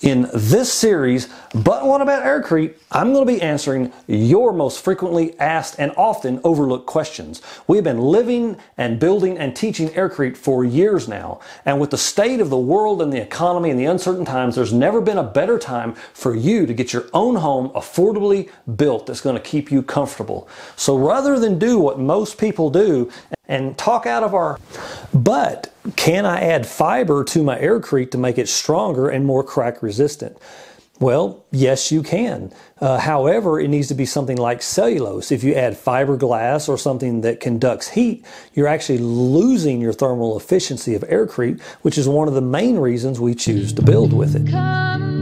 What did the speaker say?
In this series, But What About AirCrete?, I'm going to be answering your most frequently asked and often overlooked questions. We've been living and building and teaching AirCrete for years now, and with the state of the world and the economy and the uncertain times, there's never been a better time for you to get your own home affordably built that's going to keep you comfortable. So rather than do what most people do and talk out of our butt, can I add fiber to my AirCrete to make it stronger and more crack resistant? Well, yes, you can. However, it needs to be something like cellulose. If you add fiberglass or something that conducts heat, you're actually losing your thermal efficiency of AirCrete, which is one of the main reasons we choose to build with it.